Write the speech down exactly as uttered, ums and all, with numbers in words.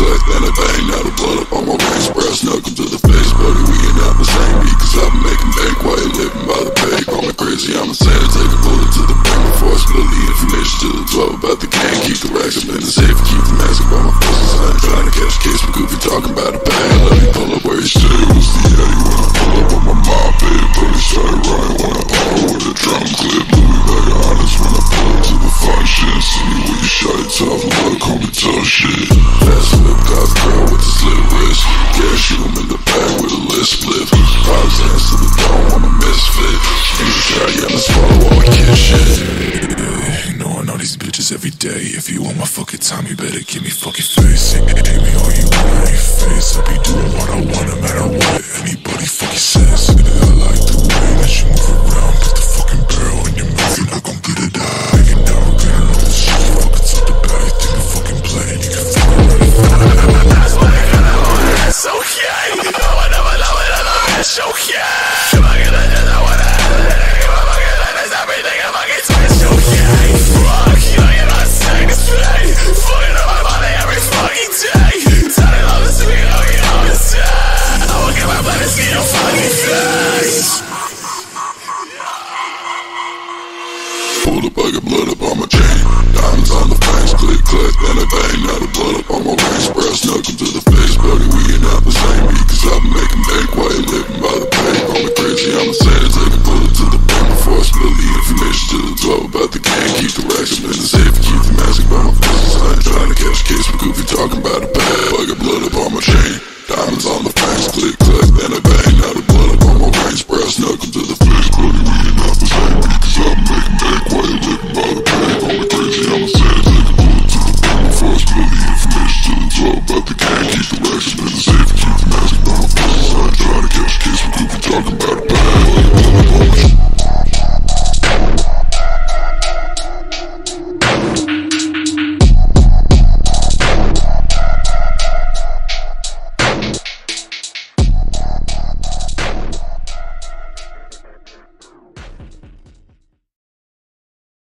cut, and a bang, not a blood up on my brain. Sprout knuckle to the face, buddy, we ain't out the same beat. Cause I've been making bank while you're living by the pay. Call me crazy, I'm insane, take a bullet to the brain before I spill the information to the twelve about the gang. Keep the racks up in the safe, keep the mask up on my pussies. I ain't trying to catch a case, but goofy talking about a bang. Let me pull up where he shoes, the Eddie when I pull up on my mop, baby, put a shot right when I pop with a drum clip. Louis Vega honest when I pull up to the function. See me when you shot it tough, love, call me tough shit. Fast flip, cop girl with the slit wrist. Cash shoot him in the back with a list split. Pops hands to the dome, I'm a misfit. Niggas try yelling, swallow all my kid shit. You know I know these bitches every day. If you want my fucking time, you better give me fucking face. Hit me all you want on your face. I be doing what I want, no matter what anybody fucking says. I like the way that you move around. Put the fucking barrel in your mouth, you're not gon' get it out. Making down, getting all this shit. Fucking talk about it, think I'm fucking playing. You can fuck around and fuck around. That's what I gotta own, that's okay. You know I never love it, I love it, it's okay. Come on, get it, I wanna have it. Come on, get it, it's everything, I'm fucking twist, okay. Fuck, you know you're not sex, play. Fucking on my body every fucking day. Tell me love this to me, you know you know this time. I will get my blood and skin your fucking face. Pull the bucket, blood up on my chain. Diamonds on the fangs, click, click, then a bang. Now the blood up on my wings, sprout knuckle to the face. Buddy, we ain't out the same beat, cause I've been making bank while you're living by the pain. Call me crazy, I'm insane, take a bullet to the brain before I spill the information to the twelve about the gang. Keep the racks up in the safe, keep the mask by my pussies. I ain't trying to catch a case, but goofy talking about a bag. Bucket,